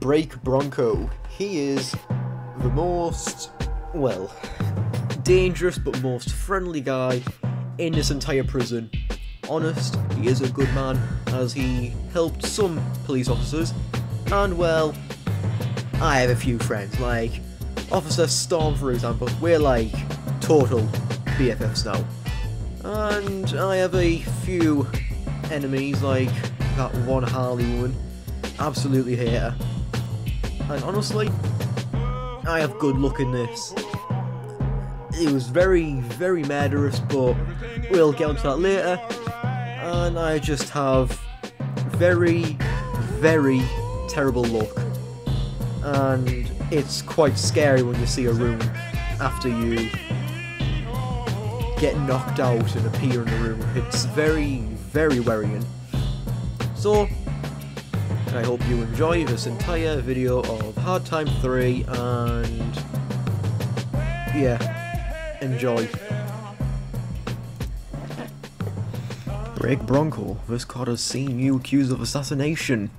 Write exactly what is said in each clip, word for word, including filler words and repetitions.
Brake Bronco. He is the most, well, dangerous but most friendly guy in this entire prison. Honest, he is a good man, as he helped some police officers, and well, I have a few friends, like Officer Storm for example. We're like total B F Fs now. And I have a few enemies, like that one Harley woman, absolutely hate her. And honestly, I have good luck in this. It was very, very murderous, but we'll get onto that later. And I just have very, very terrible luck. And it's quite scary when you see a room after you get knocked out and appear in the room. It's very, very worrying. So, I hope you enjoy this entire video of Hard Time three, and yeah, enjoy. Brake Bronco, this card has seen you accused of assassination.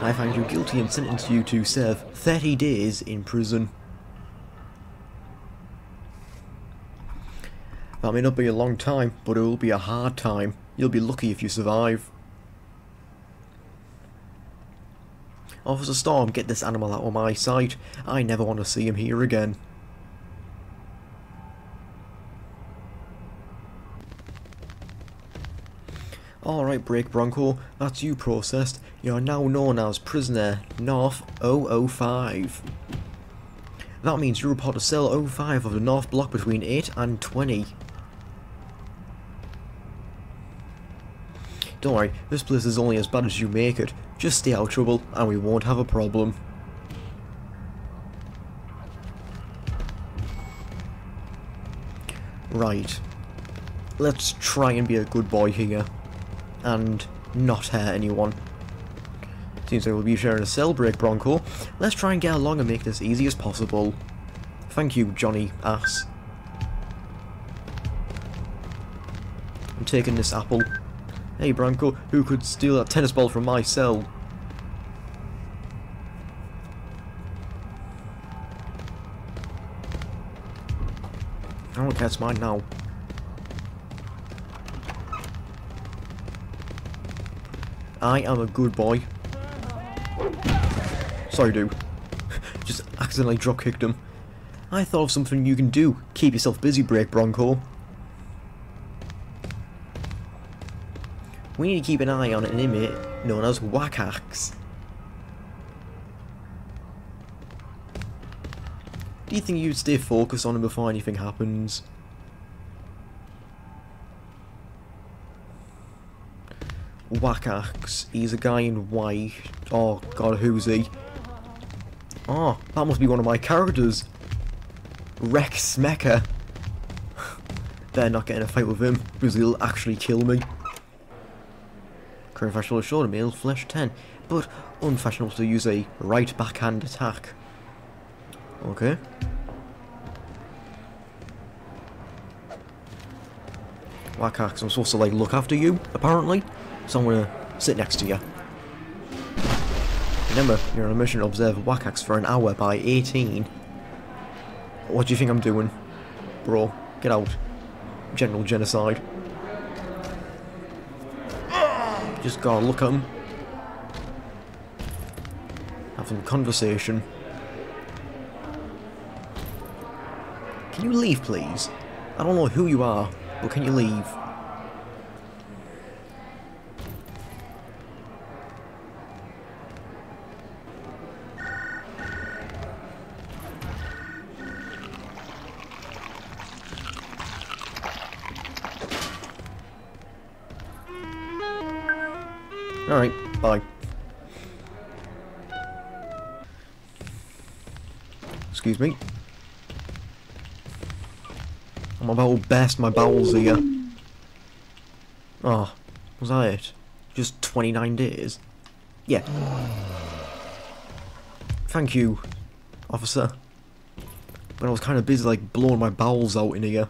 I find you guilty and sentence you to serve thirty days in prison. That may not be a long time, but it will be a hard time. You'll be lucky if you survive. Officer Storm, get this animal out of my sight. I never want to see him here again. Alright, Brake Bronco, that's you processed. You are now known as Prisoner North zero zero five. That means you report to cell zero five of the North Block between eight and twenty. Don't worry, this place is only as bad as you make it. Just stay out of trouble and we won't have a problem. Right. Let's try and be a good boy here. And not hurt anyone. Seems like we'll be sharing a cell, Brake Bronco. Let's try and get along and make this easy as possible. Thank you, Johnny Ass. I'm taking this apple. Hey Bronco, who could steal that tennis ball from my cell? I don't care, it's mine now. I am a good boy. Sorry dude. Just accidentally drop kicked him. I thought of something you can do. Keep yourself busy, Brake Bronco. We need to keep an eye on an inmate known as Wackax. Do you think you'd stay focused on him before anything happens? Wackax. He's a guy in white. Oh god, who's he? Oh, that must be one of my characters. Rexmecker. Better not get in a fight with him, because he'll actually kill me. Current fashionable shoulder, male, flesh ten, but unfashionable to use a right backhand attack. Okay. Wackax, I'm supposed to like look after you, apparently, so I'm gonna sit next to you. Remember, you're on a mission to observe Wackax for an hour by eighteen. What do you think I'm doing? Bro, get out. General Genocide. Just gotta look at him. Have some conversation. Can you leave, please? I don't know who you are, but can you leave? Alright, bye. Excuse me. I'm about to burst my bowels here. Oh, was that it? Just twenty-nine days? Yeah. Thank you, officer. But I was kind of busy, like, blowing my bowels out in here.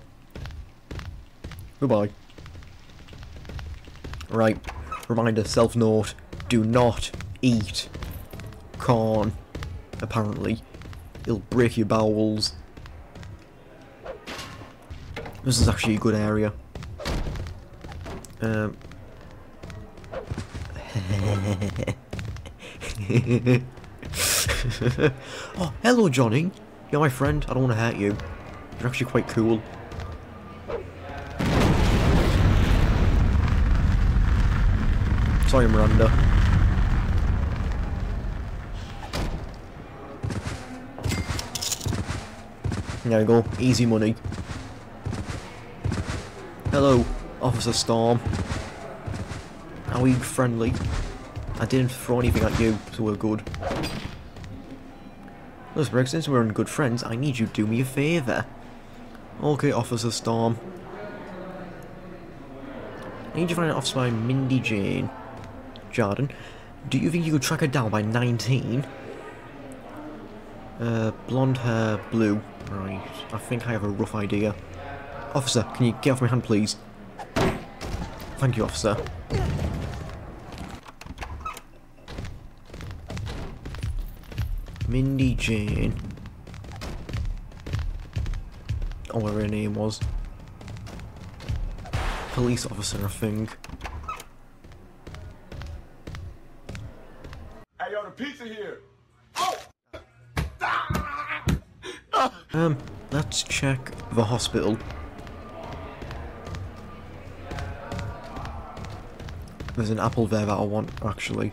Goodbye. Right. Reminder, self-note, do not eat corn, apparently. It'll break your bowels. This is actually a good area. Um. Oh, hello, Johnny. You're my friend. I don't want to hurt you. You're actually quite cool. Sorry, Miranda. There we go. Easy money. Hello, Officer Storm. Are we friendly? I didn't throw anything at you, so we're good. Listen, since we're in good friends, I need you to do me a favour. Okay, Officer Storm. I need you to find out Officer Mindy Jane Jordan. Do you think you could track her down by nineteen? Uh, blonde hair, blue. Right, I think I have a rough idea. Officer, can you get off my hand, please? Thank you, officer. Mindy Jane. Oh, whatever her name was. Police officer, I think. Hey, yo, the pizza here! Oh! Um, let's check the hospital. There's an apple there that I want, actually.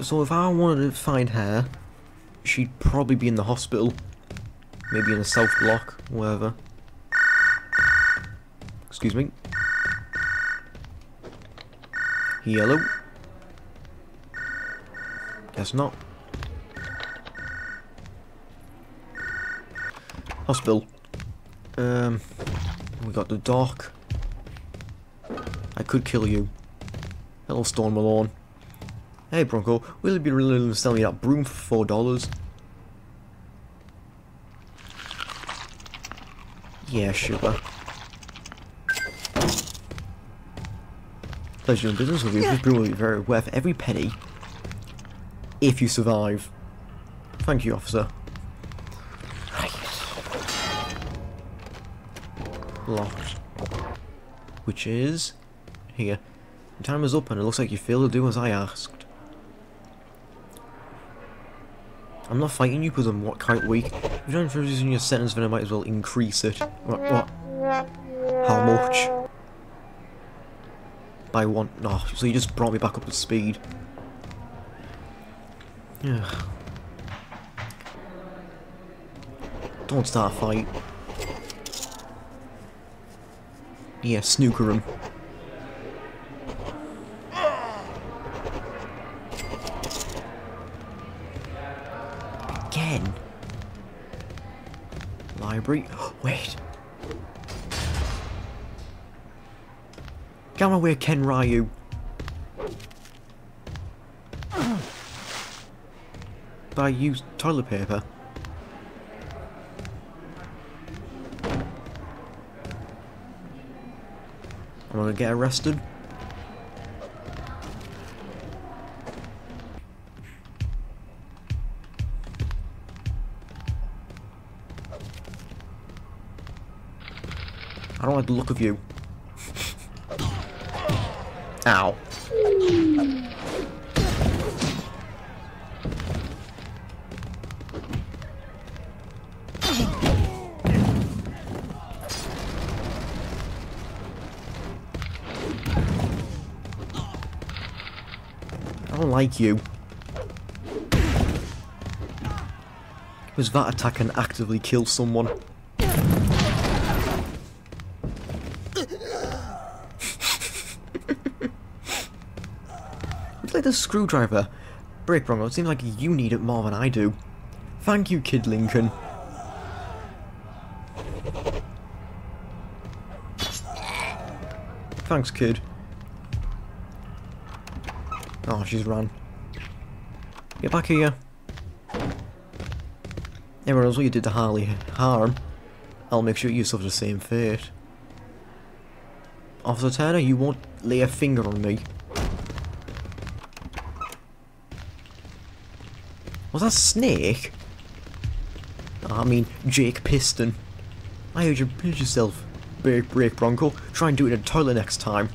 So if I wanted to find her, she'd probably be in the hospital. Maybe in a south block, wherever. Excuse me. Hello? Guess not. Hospital. Um, we got the doc. I could kill you. Hellstone Malone. Hey Bronco, will you be willing to sell me that broom for four dollars? Yeah, sure. Pleasure in business with you. This broom will be very worth every penny. If you survive. Thank you, officer. Right. Locked. Which is... here. The time is up and it looks like you failed to do as I asked. I'm not fighting you because I'm what, quite weak. If you're not reducing your sentence, then I might as well increase it. What? What? How much? By one... no. So you just brought me back up to speed. Yeah. Don't start a fight. Yeah, snooker him. Again. Library. Wait. Get away, Ken Ryu. I use toilet paper. I'm gonna get arrested. I don't like the look of you. Ow. Like you. Was that attack and actively kill someone? It's like the screwdriver. Break, Bronco, it seems like you need it more than I do. Thank you, Kid Lincoln. Thanks, Kid. Oh, she's run. Get back here. Everyone knows what you did to Harley Harm. I'll make sure you suffer the same fate. Officer Turner, you won't lay a finger on me. Was that Snake? Oh, I mean, Jake Piston. I heard you pinch yourself. Break, break, Bronco. Try and do it in a toilet next time.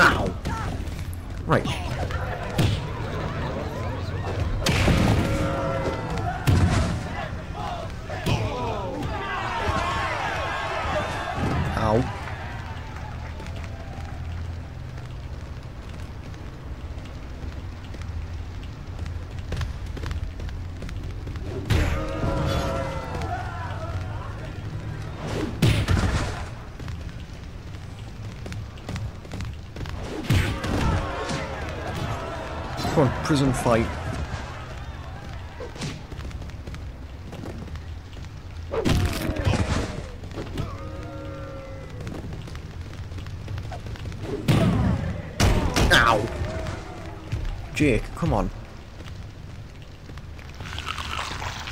Ow! Right. Ow. Prison fight. Ow! Jake, come on.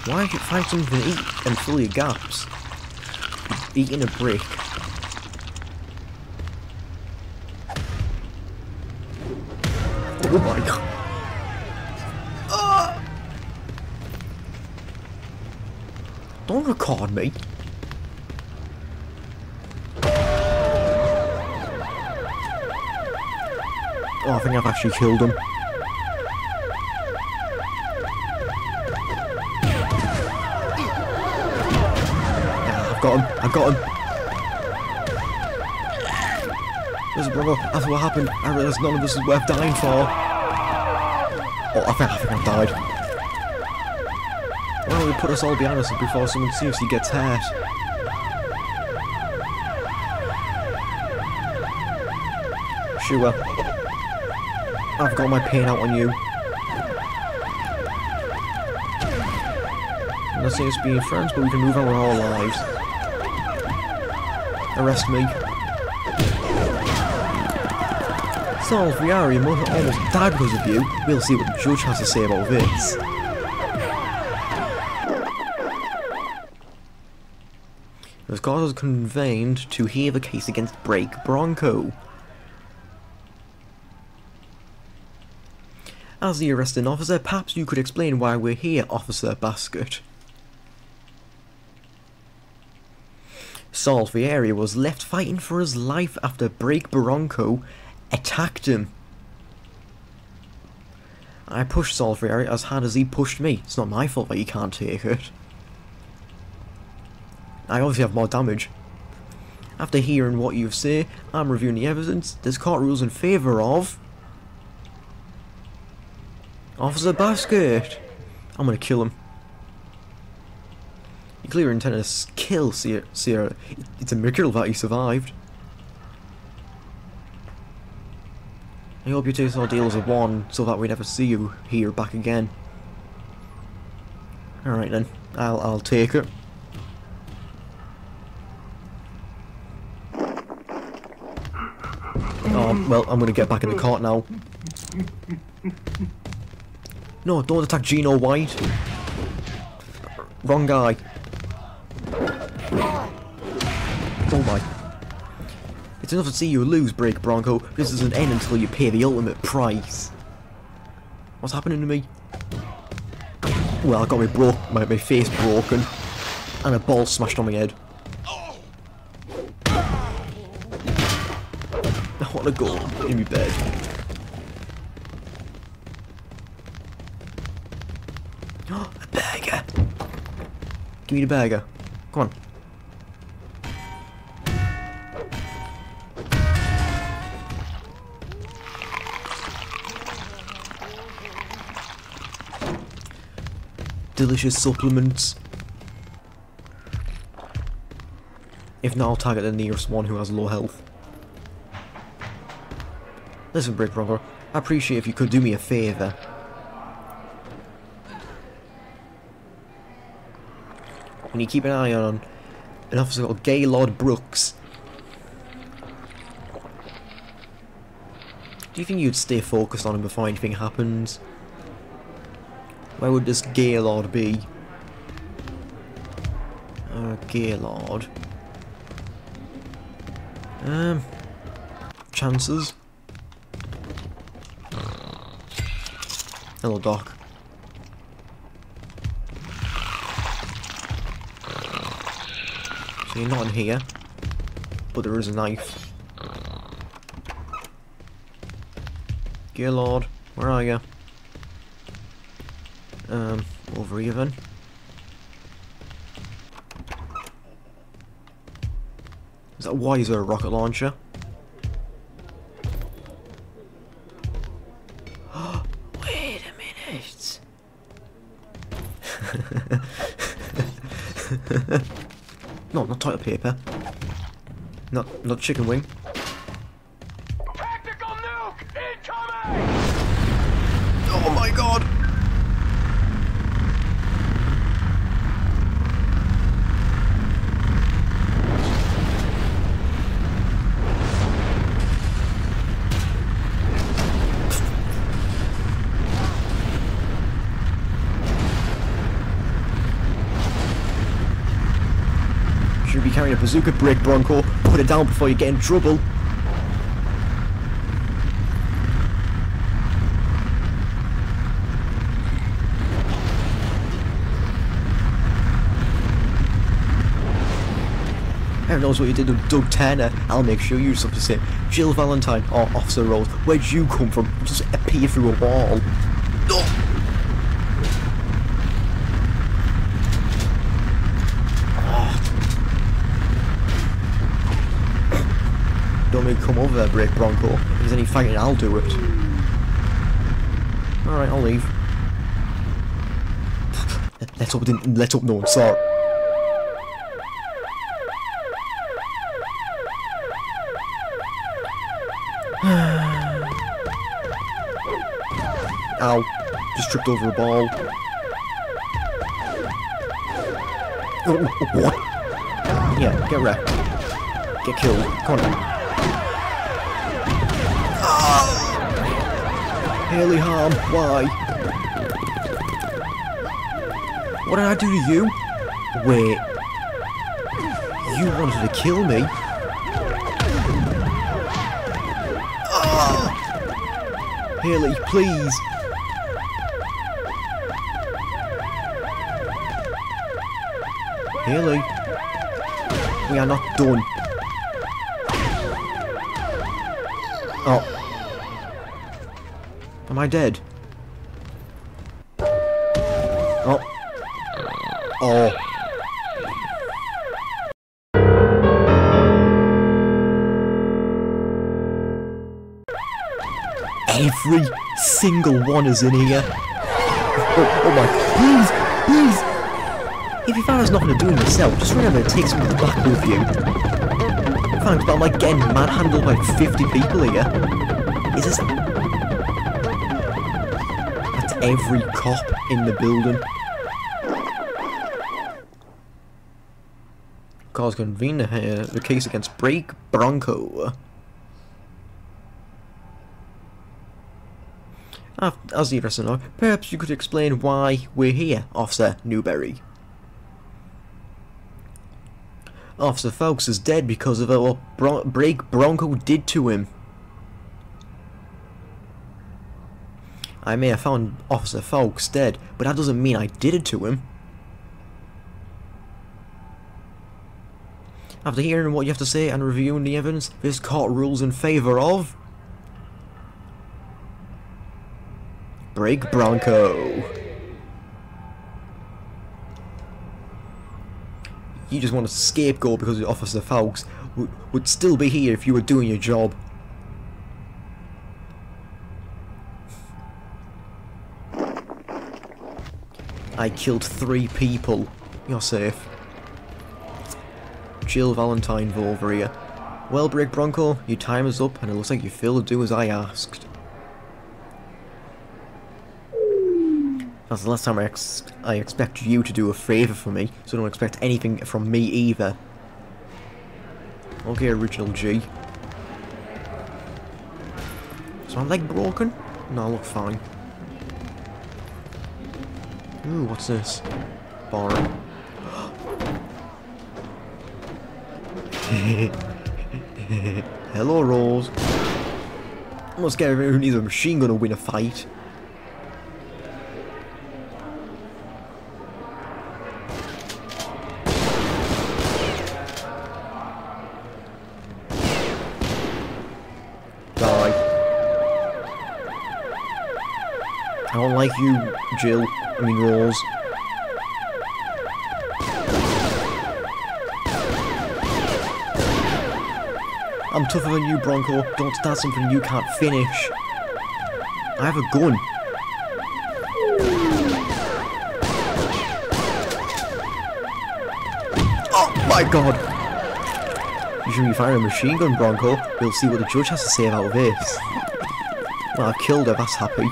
Why get fighting to eat and fill your gaps? Eating a brick. Oh my god. Don't record me. Oh, I think I've actually killed him. Yeah, I've got him. I've got him. Listen, brother, after what happened, I realised none of this is worth dying for. Oh, I think I think I've died. Why don't we put us all behind us before someone seriously gets hurt? Sure. I've got my pain out on you. I'm not saying it's being friends, but we can move on with our lives. Arrest me. Sol Fieri almost died because of you. We'll see what the judge has to say about this. The court was convened to hear the case against Break Bronco. As the arresting officer, perhaps you could explain why we're here, Officer Basket. Sol Fieri was left fighting for his life after Break Bronco attacked him. I pushed Sol Fieri as hard as he pushed me. It's not my fault that he can't take it. I obviously have more damage. After hearing what you've said, I'm reviewing the evidence. This court rules in favour of Officer Basket. I'm gonna kill him. You clearly intended to kill Sierra. It's a miracle that he survived. I hope you take this ordeal as a one, so that we never see you here back again. All right then, I'll I'll take it. Oh, well, I'm gonna get back in the cart now. No, don't attack Gino White. Wrong guy. Oh my. It's enough to see you lose, Break Bronco. This doesn't end until you pay the ultimate price. What's happening to me? Well, I got my, bro my, my face broken. And a ball smashed on my head. I want to go in my bed. Oh, a burger! Give me the burger. Come on. Delicious supplements. If not, I'll target the nearest one who has low health. Listen, Brick Bronco, I appreciate if you could do me a favour. When you keep an eye on an officer called Gaylord Brooks. Do you think you'd stay focused on him before anything happens? Where would this Gaylord be? Oh, Gaylord. Um, chances. Hello, Doc. So you're not in here, but there is a knife. Gaylord, where are you? Um, over here then. Is that why is there a rocket launcher? Wait a minute. No, not toilet paper. Not not chicken wing. Tactical nuke incoming! Oh my god! Carrying a bazooka brick, Bronco. Put it down before you get in trouble. Everyone knows what you did with Doug Tanner. I'll make sure you suffer the same. Jill Valentine, or Officer Rose, where'd you come from? You just appear through a wall. Oh. Come over there, Brake Bronco. If there's any fighting, I'll do it. Alright, I'll leave. Let's hope didn't let up no one saw it. Ow. Just tripped over a ball. What? Yeah, get wrecked. Get killed. Come on. Harley Harm, why? What did I do to you? Wait. You wanted to kill me? Oh. Harley, please. Harley. We are not done. Oh. Am I dead? Oh. Oh. Every single one is in here. Oh, oh my. Please, please. If you find there's nothing to do in yourself, just remember to take some of the back with you. Thanks, but I'm like getting manhandled by fifty people here. Is this. Every cop in the building. Cause convener here, the case against Brake Bronco. As the rest know, perhaps you could explain why we're here, Officer Newberry. Officer Fawkes is dead because of what Bron Brake Bronco did to him. I may have found Officer Fawkes dead, but that doesn't mean I did it to him. After hearing what you have to say and reviewing the evidence, this court rules in favour of... Brake Bronco. You just want to scapegoat because Officer Fawkes would, would still be here if you were doing your job. I killed three people. You're safe. Jill Valentine Volveria. Well, Brake Bronco, your time is up and it looks like you failed to do as I asked. That's the last time I, ex I expect you to do a favour for me, so don't expect anything from me either. Okay, original G. Is my leg broken? No, I look fine. Ooh, what's this? Bar. Hello, Rose. Let's get everyone who needs a machine gun to win a fight. Die. I don't like you, Jill. I mean, Rose. I'm tougher than you, Bronco. Don't start something you can't finish. I have a gun. Oh my god! You should be firing a machine gun, Bronco. We'll see what the judge has to say about this. Well, I killed her, that's happy.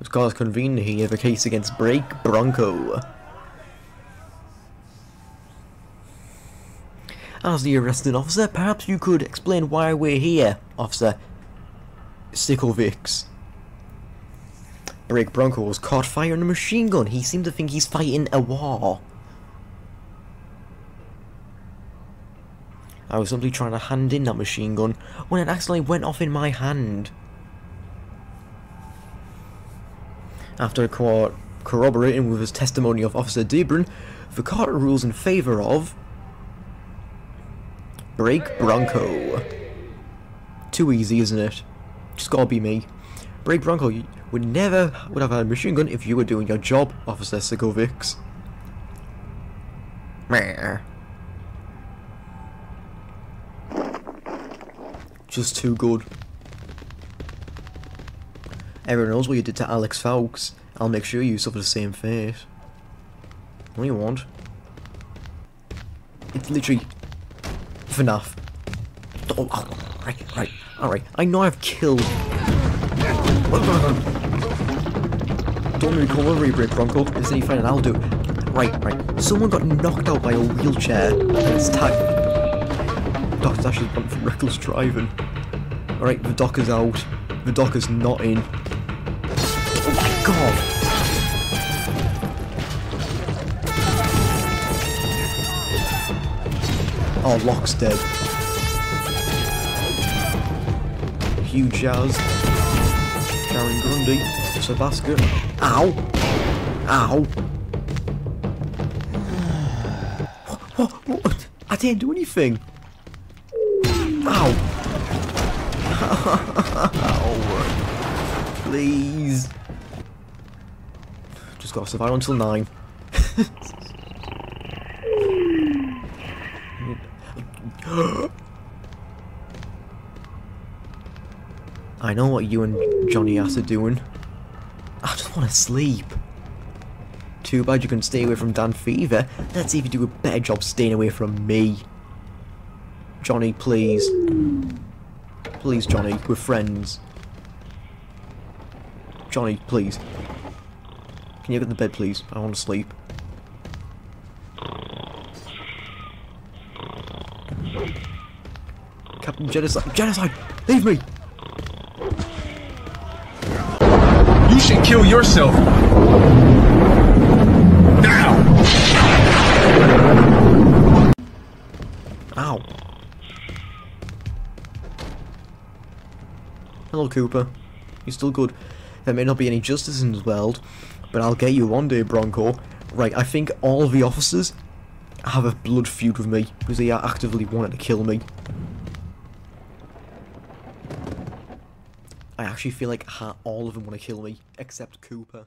It's cause convened here, the case against Break Bronco. As the arresting officer, perhaps you could explain why we're here, Officer Stickovics. Break Bronco was caught firing a machine gun. He seemed to think he's fighting a war. I was simply trying to hand in that machine gun when it accidentally went off in my hand. After corroborating with his testimony of Officer Debrun, the court rules in favour of Break Bronco. Too easy, isn't it? Just gotta be me. Break Bronco, you would never would have had a machine gun if you were doing your job, Officer Stickovics. Just too good. Everyone knows what you did to Alex Fawkes. I'll make sure you suffer the same fate. What do you want? It's literally F NAF. Oh, all right, right, all right. I know I've killed. Don't recovery, Break Bronco. If there's any fighting, I'll do. Right, right. Someone got knocked out by a wheelchair. And it's tagged. Doc's actually bumped from reckless driving. All right, the doc is out. The doc is not in. Oh my god. Oh, Locke's dead. Hugh Jaws. Karen Grundy. Officer Basket. Ow! Ow! What? What? I didn't do anything! Ow! Ow! Please! Just gotta survive until nine. I know what you and Johnny Ass are doing. I just want to sleep. Too bad you can stay away from Dan Fever. Let's see if you do a better job staying away from me. Johnny, please. Please, Johnny, we're friends. Johnny, please. Can you get in the bed, please? I want to sleep. Captain Genocide. Genocide! Leave me! You should kill yourself! Now! Ow. Hello, Cooper. You're still good. There may not be any justice in this world, but I'll get you one day, Bronco. Right, I think all the officers have a blood feud with me, because they are actively wanting to kill me. I actually feel like all of them want to kill me, except Cooper.